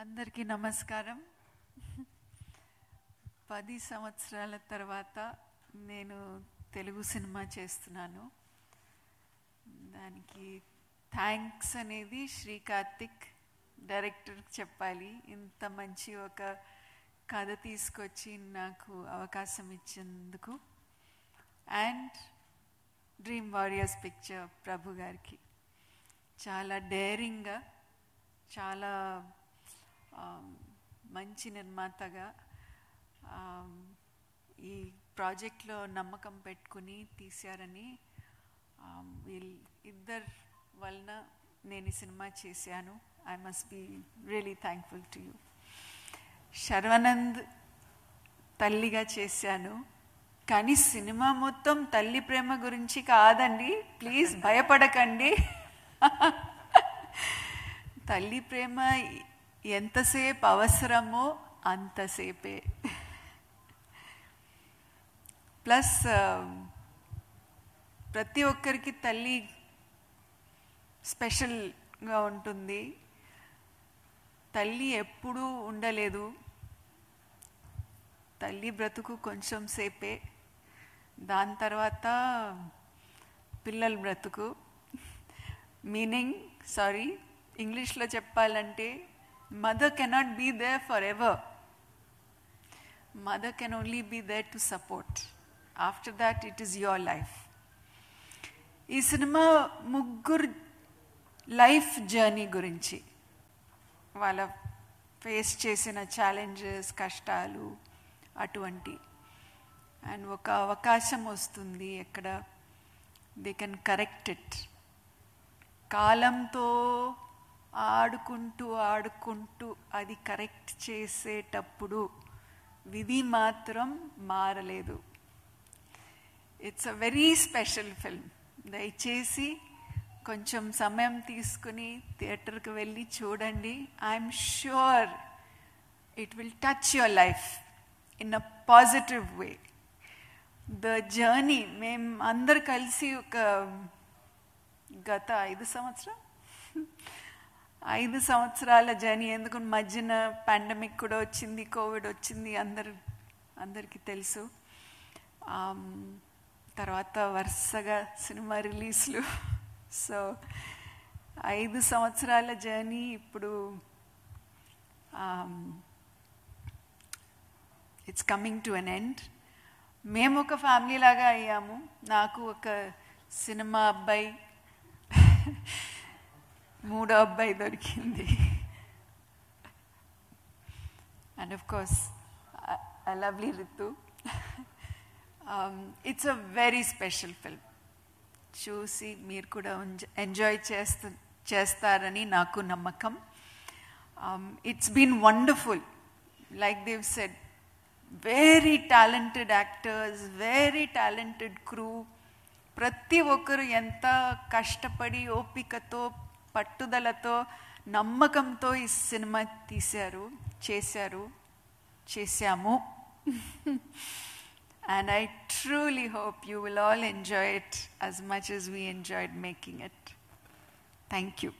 అందరికీ నమస్కారం. 10 సంవత్సరాల తర్వాత నేను తెలుగు సినిమా చేస్తున్నాను. దానికి థ్యాంక్స్ అనేది శ్రీ కార్తిక్ డైరెక్టర్కి చెప్పాలి. ఇంత మంచి ఒక కథ తీసుకొచ్చి నాకు అవకాశం ఇచ్చినందుకు. And dream warriors picture Prabhu గారికి, చాలా డేరింగ్గా, చాలా మంచి నిర్మాతగా ఈ ప్రాజెక్ట్లో నమ్మకం పెట్టుకుని తీశారని, ఇద్దరు వలన నేను ఈ సినిమా చేశాను. I must be really thankful to you. Sharwanand తల్లిగా చేశాను, కానీ సినిమా మొత్తం తల్లి ప్రేమ గురించి కాదండి, ప్లీజ్ భయపడకండి. తల్లి ప్రేమ ఎంతసేపు అవసరమో అంతసేపే. ప్లస్ ప్రతి ఒక్కరికి తల్లి స్పెషల్గా ఉంటుంది. తల్లి ఎప్పుడూ ఉండలేదు, తల్లి బ్రతుకు కొంచెం సేపే, దాని తర్వాత పిల్లల బ్రతుకు. మీనింగ్, సారీ, ఇంగ్లీష్లో చెప్పాలంటే mother cannot be there forever. Mother can only be there to support. After that, it is your life. Ee cinema muggur life journey gurinchi, vaala face chesina challenges, kashtalu atuvanti, and oka avakasham ostundi ekkada they can correct it. Kaalam tho ఆడుకుంటూ అది correct చేసేటప్పుడు విధి మాత్రం మారలేదు. It's a very special film. దయచేసి కొంచెం సమయం తీసుకుని థియేటర్కి వెళ్ళి చూడండి. I'm sure it will touch your life in a positive way. The journey, మేము అందరు కలిసి ఒక గత 5 సంవత్సరాల జర్నీ, ఎందుకు మధ్యన పాండమిక్ కూడా వచ్చింది, కోవిడ్ వచ్చింది, అందరికీ తెలుసు. తర్వాత వరుసగా సినిమా రిలీజ్లు. సో 5 సంవత్సరాల జర్నీ ఇప్పుడు it's coming to an end. మేము ఒక ఫ్యామిలీ లాగా అయ్యాము. నాకు ఒక సినిమా అబ్బాయి, 3వ అబ్బాయి దొరికింది. And of course I lovely Ritu. It's a very special film. చూసి మీరు కూడా ఎంజాయ్ చేస్తారని నాకు నమ్మకం. It's been wonderful. Like Dev said, very talented actors, very talented crew. ప్రతి ఒక్కరు ఎంత కష్టపడి ఓపికతో, పట్టుదలతో, నమ్మకంతో ఈ సినిమా చేశాము. And I truly hope you will all enjoy it as much as we enjoyed making it. Thank you.